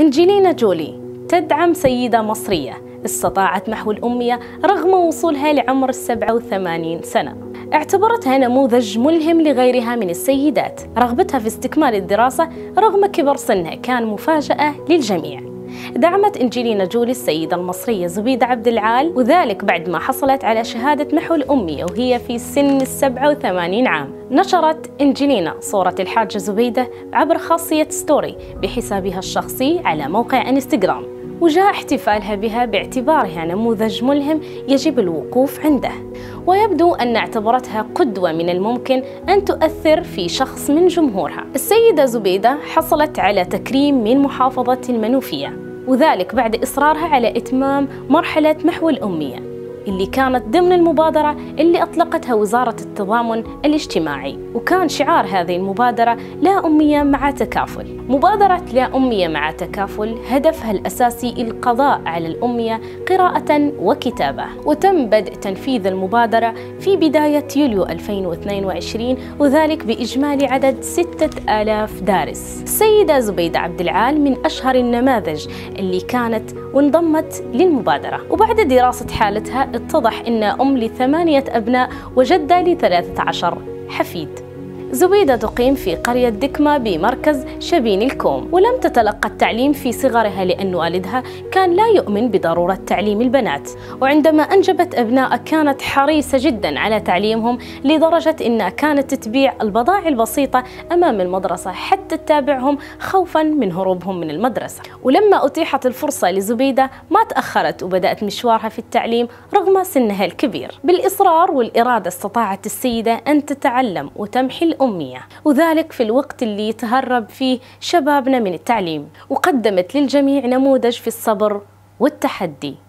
أنجلينا جولي تدعم سيدة مصرية استطاعت محو الأمية رغم وصولها لعمر 87 سنة. اعتبرتها نموذج ملهم لغيرها من السيدات. رغبتها في استكمال الدراسة رغم كبر سنها كان مفاجأة للجميع. دعمت أنجلينا جولي السيدة المصرية زبيدة عبد العال، وذلك بعد ما حصلت على شهادة محو الأمية وهي في سن 87 عام. نشرت أنجلينا صورة الحاجة زبيدة عبر خاصية ستوري بحسابها الشخصي على موقع إنستغرام، وجاء احتفالها بها باعتبارها نموذج ملهم يجب الوقوف عنده، ويبدو أن اعتبرتها قدوة من الممكن أن تؤثر في شخص من جمهورها. السيدة زبيدة حصلت على تكريم من محافظة المنوفية، وذلك بعد إصرارها على إتمام مرحلة محو الأمية اللي كانت ضمن المبادرة اللي أطلقتها وزارة التضامن الاجتماعي، وكان شعار هذه المبادرة لا أمية مع تكافل. مبادرة لا أمية مع تكافل هدفها الأساسي القضاء على الأمية قراءة وكتابة، وتم بدء تنفيذ المبادرة في بداية يوليو 2022، وذلك بإجمالي عدد 6000 دارس. السيدة زبيدة عبد العال من أشهر النماذج اللي كانت وانضمت للمبادرة، وبعد دراسة حالتها اتضح أنها أم ل8 أبناء وجدة ل13 حفيد. زبيدة تقيم في قرية دكمة بمركز شبين الكوم، ولم تتلقى التعليم في صغرها لأن والدها كان لا يؤمن بضرورة تعليم البنات، وعندما أنجبت أبنائها كانت حريصة جدا على تعليمهم لدرجة أنها كانت تبيع البضائع البسيطة أمام المدرسة حتى تتابعهم خوفا من هروبهم من المدرسة. ولما أتيحت الفرصة لزبيدة ما تأخرت وبدأت مشوارها في التعليم رغم سنها الكبير. بالإصرار والإرادة استطاعت السيدة أن تتعلم وتمحي الأمية، وذلك في الوقت اللي يتهرب فيه شبابنا من التعليم، وقدمت للجميع نموذج في الصبر والتحدي.